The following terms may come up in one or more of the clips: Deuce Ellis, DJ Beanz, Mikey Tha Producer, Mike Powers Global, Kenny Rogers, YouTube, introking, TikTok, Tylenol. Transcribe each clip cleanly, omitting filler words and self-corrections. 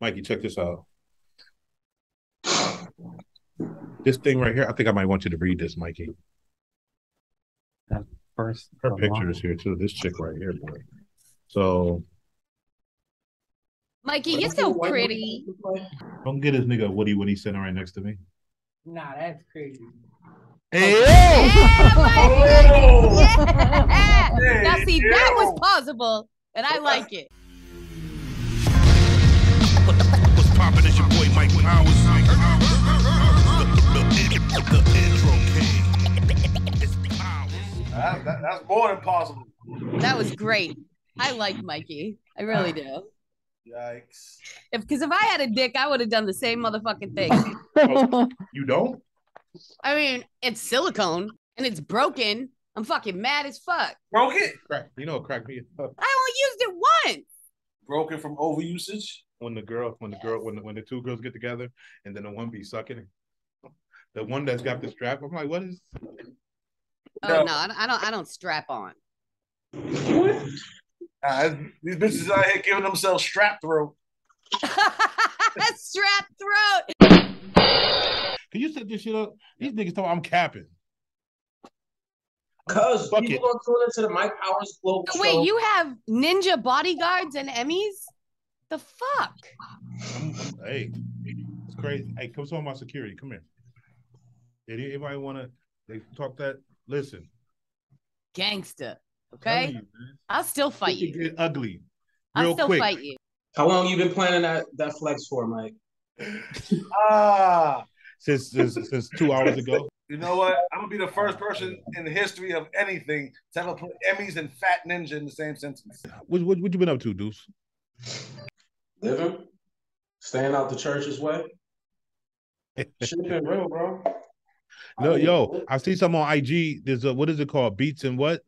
Mikey, check this out. This thing right here, I think I might want you to read this, Mikey. That first, her picture is here too. This chick right here, boy. So, Mikey, you're so pretty. Don't get this nigga Woody when he's sitting right next to me. Nah, that's crazy. Hey, yeah, Mikey. Yeah. Hey, now see, yo, that was plausible, and I like it. What's poppin'? It's your boy Mike Powers. The intro king. It's Powers. That's more than possible. That was great. I like Mikey. I really do. Yikes. Because if I had a dick, I would have done the same motherfucking thing. Oh, you don't? I mean, it's silicone and it's broken. I'm fucking mad as fuck. Broken? Crack. You know what cracked me up? I only used it once. Broken from overusage? When the two girls get together and then the one be sucking it. The one that's got the strap. I'm like, what is? Oh no, I don't strap on. What? These bitches out here giving themselves strap throat. Strap throat. Can you set this shit up? These niggas told me I'm capping. Cause fuck people gonna tune into the Mike Powers Global Show. Wait, you have ninja bodyguards and Emmys? The fuck? Hey, it's crazy. Hey, come on, my security. Come here. Did anybody want to? They talk that. Listen, gangster. Okay, you, I'll still fight you. Get ugly. I'll still quick. Fight you. How long you been planning that flex for, Mike? Since 2 hours ago. You know what? I'm gonna be the first person in the history of anything to ever put Emmys and Fat Ninja in the same sentence. What you been up to, Deuce? Living, staying out the church's way. Shit been real, bro. No, yo, I see some on IG. There's a, what is it called? Beats and what?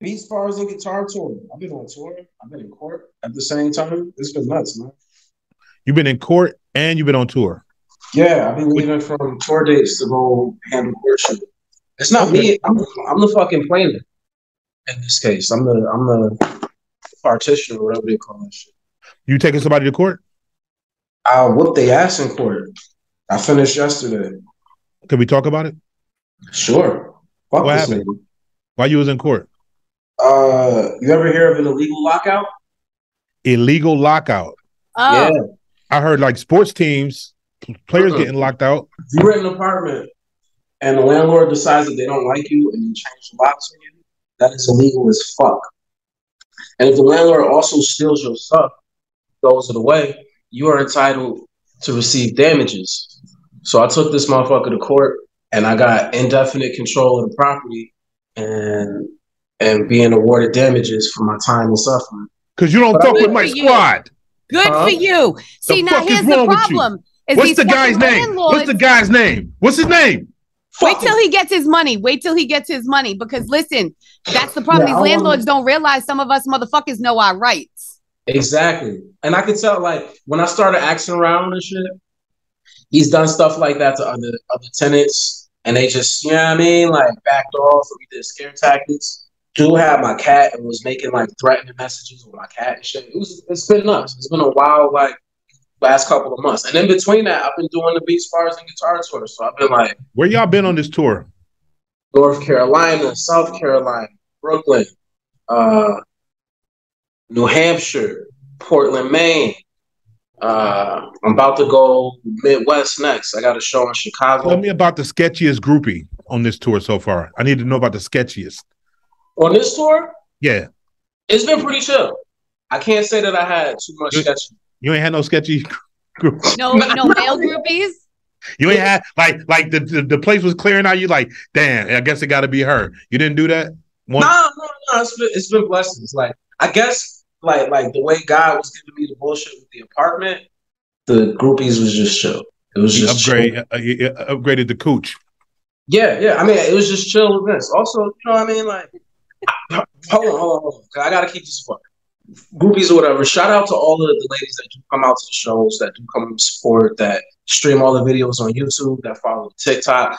Beats, bars, and guitar tour. I've been on tour. I've been in court at the same time. It's been nuts, man. You've been in court and you've been on tour. Yeah, I've been leaving from tour dates to go handle court shit. It's not me. I'm the fucking plaintiff in this case. I'm the partitioner, whatever they call that shit. You taking somebody to court? I whooped their ass in court. I finished yesterday. Can we talk about it? Sure. Fuck what happened? Nigga. Why you was in court? You ever hear of an illegal lockout? Illegal lockout. Oh. Yeah. I heard like sports teams, players getting locked out. You rent an apartment and the landlord decides that they don't like you and they change the locks on you. That is illegal as fuck. And if the landlord also steals your stuff, throws it away, you are entitled to receive damages. So I took this motherfucker to court, and I got indefinite control of the property, and being awarded damages for my time and suffering. Because you don't fuck with my squad. Good for you. See, now here's the problem. What's the guy's name? What's the guy's name? What's his name? Wait till he gets his money. Wait till he gets his money. Because listen, that's the problem. These landlords don't realize some of us motherfuckers know our rights. Exactly, and I could tell. Like when I started axing around and shit. He's done stuff like that to other tenants, and they just, you know what I mean, like backed off. We did scare tactics. Dude had my cat and was making like threatening messages with my cat and shit. It's been nuts. It's been a wild like last couple of months, and in between that, I've been doing the beach bars and guitar tour. So I've been like, where y'all been on this tour? North Carolina, South Carolina, Brooklyn, New Hampshire, Portland, Maine. I'm about to go Midwest next. I got a show in Chicago. Tell me about the sketchiest groupie on this tour so far. I need to know about the sketchiest. On this tour? Yeah. It's been pretty chill. I can't say that I had too much sketchy. You ain't had no sketchy groupies? No male groupies? You ain't had, like the place was clearing out. You like, damn, I guess it got to be her. You didn't do that? No. It's been blessings. Like, I guess... Like the way God was giving me the bullshit with the apartment, the groupies was just chill. It was just upgraded the cooch. Yeah. I mean, it was just chill events. Also, you know what I mean? Like, hold on. I gotta keep this fuck. Groupies or whatever. Shout out to all of the ladies that do come out to the shows, that do come and support, that stream all the videos on YouTube, that follow TikTok.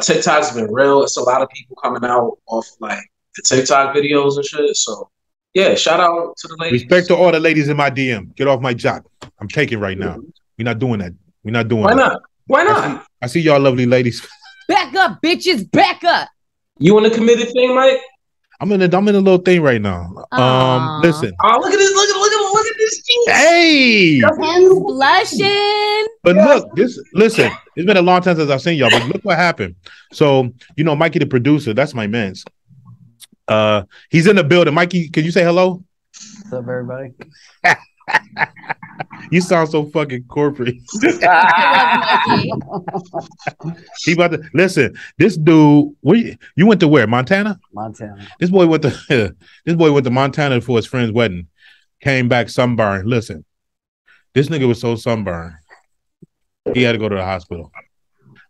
TikTok's been real. It's a lot of people coming out off like the TikTok videos and shit. So. yeah, shout out to the ladies. Respect to all the ladies in my DM. Get off my job. I'm taking right now. We're not doing that. We're not doing that. Why not? Why not? I see y'all lovely ladies. Back up, bitches. Back up. You in a committed thing, Mike? I'm in a little thing right now. Aww. Listen. Oh, look at this. Look at this. Jeez. Hey. I'm blushing. But look, this. Listen, it's been a long time since I've seen y'all, but look what happened. So, you know, Mikey, the producer, that's my man's. He's in the building. Mikey, can you say hello? What's up, everybody? You sound so fucking corporate. He about to listen. This dude, you went to where? Montana? Montana. This boy went to Montana for his friend's wedding. Came back sunburned. Listen, this nigga was so sunburned, he had to go to the hospital.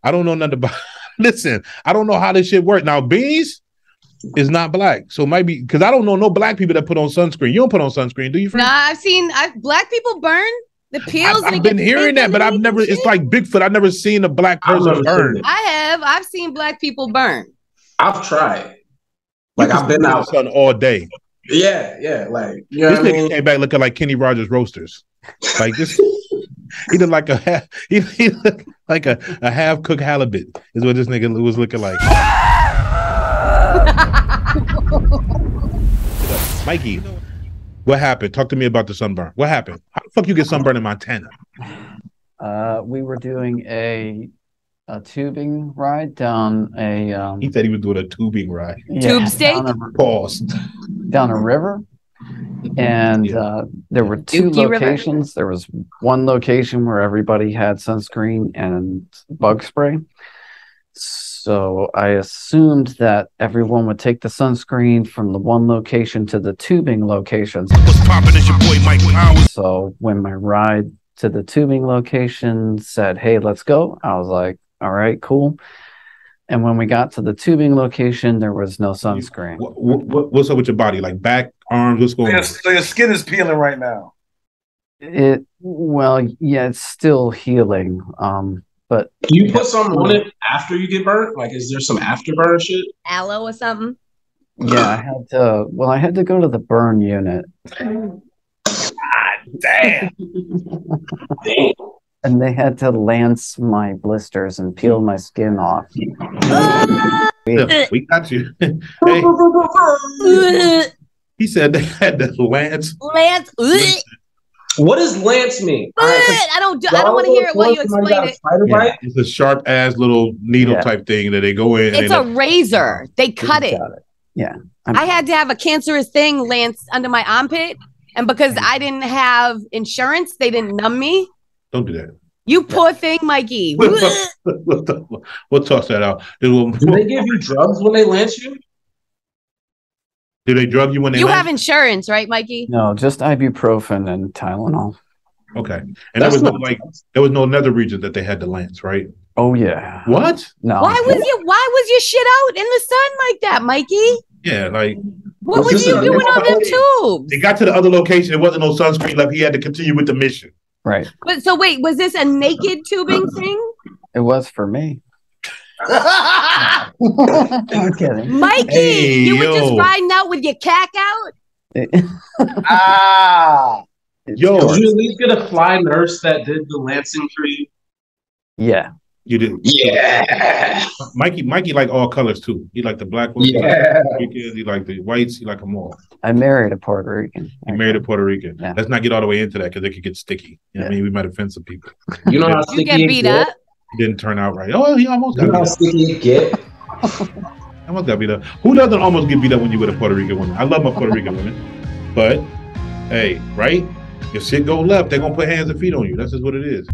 I don't know nothing about. Listen, I don't know how this shit works. Now, Beans is not black, so maybe because I don't know no black people that put on sunscreen. You don't put on sunscreen, do you? Friend? Nah, I've seen black people burn the pills. I've been hearing that, but I've never. It's like Bigfoot. I've never seen a black person burn. I've seen black people burn. I've tried. Like I've been out sun all day. Yeah, yeah. Like you know this nigga came back looking like Kenny Rogers roasters. Like this, he looked like a half cooked halibut is what this nigga was looking like. Mikey, what happened? Talk to me about the sunburn. What happened? How the fuck you get sunburned in Montana? We were doing a tubing ride down a. He said he was doing a tubing ride. Yeah, tube steak. Down a river, and there were two locations. River. There was one location where everybody had sunscreen and bug spray. So I assumed that everyone would take the sunscreen from the one location to the tubing locations. What's poppin' is your boy, Mike Powers. So when my ride to the tubing location said, hey, let's go, I was like, all right, cool. And when we got to the tubing location, there was no sunscreen. What's up with your body? Like back, arms, what's going on? So your skin is peeling right now. Well, yeah, it's still healing. But can you put something on it after you get burnt? Like, is there some afterburn shit? Aloe or something? Yeah, I had to go to the burn unit. God damn. Damn. And they had to lance my blisters and peel my skin off. We got you. Hey. He said they had to lance. Lance. What does lance mean? Right, I don't want to hear it while you explain it. Yeah. It's a sharp ass little needle type thing that they go in. It's a razor. They cut it. Yeah. I had to have a cancerous thing lanced under my armpit, and because I didn't have insurance, they didn't numb me. Don't do that. You poor thing, Mikey. We'll toss that out. Do they give you drugs when they lance you? Do they drug you when they You have insurance, right, Mikey? No, just ibuprofen and Tylenol. Okay. And there was no nether region that they had to lance, right? Oh, yeah. What? No. Why was your shit out in the sun like that, Mikey? Yeah, like... What were you doing on them tubes? They got to the other location. There wasn't no sunscreen left. He had to continue with the mission. Right. But so wait, was this a naked tubing thing? It was for me. I'm kidding. Mikey, hey, you were just riding out with your cack out? Yo, did you at least get a fly nurse that did the lancing for you? Yeah. You did? Yeah. Mikey like all colors too. He like the black ones. Yeah. He like the whites. He like them all. I married a Puerto Rican. You married a Puerto Rican. Yeah. Let's not get all the way into that because it could get sticky. You know what I mean? We might offend some people. You know how sticky you get beat up? Didn't turn out right. Oh, he almost got beat up. Almost got beat up. Who doesn't almost get beat up when you with a Puerto Rican woman? I love my Puerto Rican women, but hey, right? If shit go left, they're gonna put hands and feet on you. That's just what it is.